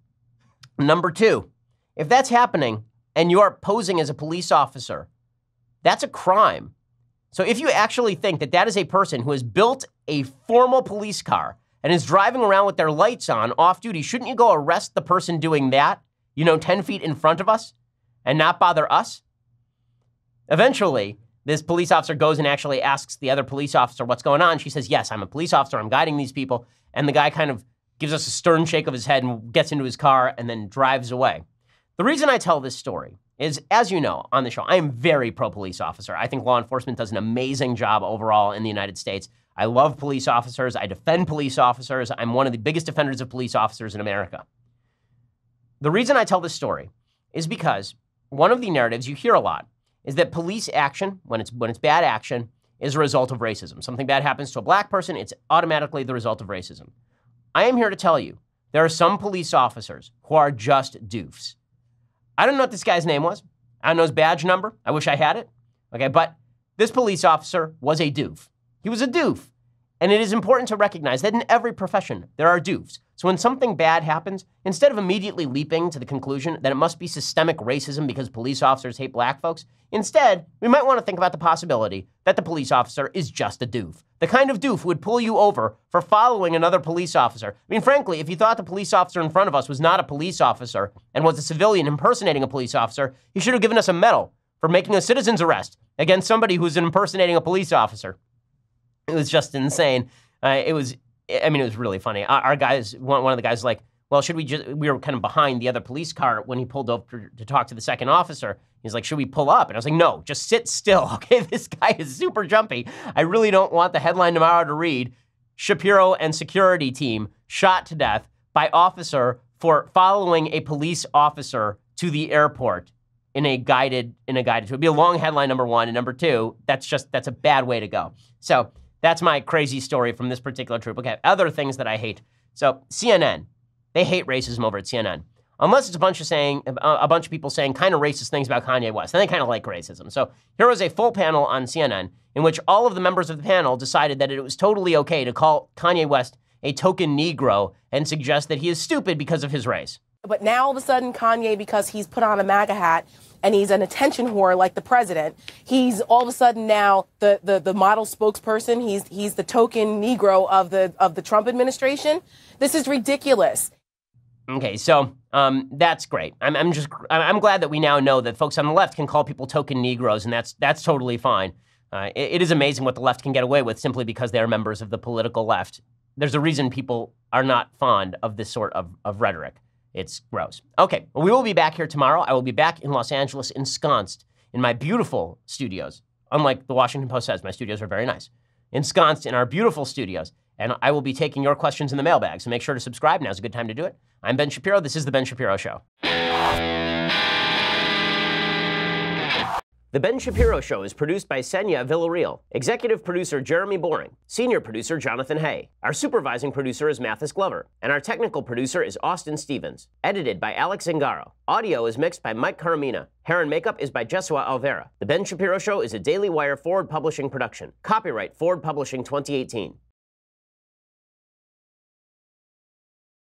Number two, if that's happening and you are posing as a police officer, that's a crime. So if you actually think that that is a person who has built a formal police car and is driving around with their lights on off duty, shouldn't you go arrest the person doing that, you know, 10 feet in front of us and not bother us? Eventually, this police officer goes and actually asks the other police officer what's going on. She says, yes, I'm a police officer. I'm guiding these people. And the guy kind of gives us a stern shake of his head and gets into his car and then drives away. The reason I tell this story is, as you know, on the show, I am very pro-police officer. I think law enforcement does an amazing job overall in the United States. I love police officers. I defend police officers. I'm one of the biggest defenders of police officers in America. The reason I tell this story is because one of the narratives you hear a lot is that police action, when it's bad action, is a result of racism. Something bad happens to a black person, it's automatically the result of racism. I am here to tell you, there are some police officers who are just doofs. I don't know what this guy's name was. I don't know his badge number. I wish I had it. Okay, but this police officer was a doof. He was a doof. And it is important to recognize that in every profession, there are doofs. So when something bad happens, instead of immediately leaping to the conclusion that it must be systemic racism because police officers hate black folks, instead, we might want to think about the possibility that the police officer is just a doof. The kind of doof who would pull you over for following another police officer. I mean, frankly, if you thought the police officer in front of us was not a police officer and was a civilian impersonating a police officer, he should have given us a medal for making a citizen's arrest against somebody who's impersonating a police officer. It was just insane. It was really funny. Our guys, one of the guys was like, well, should we just, we were kind of behind the other police car when he pulled over to talk to the second officer. He's like, should we pull up? And I was like, no, just sit still. Okay, this guy is super jumpy. I really don't want the headline tomorrow to read, Shapiro and security team shot to death by officer for following a police officer to the airport in a guided tour. It'd be a long headline, number one. And number two, that's a bad way to go. So that's my crazy story from this particular troop. Okay, other things that I hate. So CNN, they hate racism over at CNN. Unless it's a bunch of people saying kind of racist things about Kanye West. And they kind of like racism. So here was a full panel on CNN in which all of the members of the panel decided that it was totally okay to call Kanye West a token Negro and suggest that he is stupid because of his race. But now all of a sudden Kanye, because he's put on a MAGA hat and he's an attention whore like the president, he's all of a sudden now the model spokesperson, he's the token Negro of the Trump administration. This is ridiculous. Okay, so that's great. I'm glad that we now know that folks on the left can call people token Negroes, and that's totally fine. It is amazing what the left can get away with simply because they are members of the political left. There's a reason people are not fond of this sort of rhetoric. It's gross. Okay, well, we will be back here tomorrow. I will be back in Los Angeles, ensconced in my beautiful studios. Unlike the Washington Post says, my studios are very nice. Ensconced in our beautiful studios. And I will be taking your questions in the mailbag, so make sure to subscribe. Now's a good time to do it. I'm Ben Shapiro. This is The Ben Shapiro Show. The Ben Shapiro Show is produced by Senya Villarreal, executive producer Jeremy Boring, senior producer Jonathan Hay. Our supervising producer is Mathis Glover, and our technical producer is Austin Stevens, edited by Alex Zingaro. Audio is mixed by Mike Caramina. Hair and makeup is by Jesua Alvera. The Ben Shapiro Show is a Daily Wire Forward Publishing production. Copyright Forward Publishing 2018.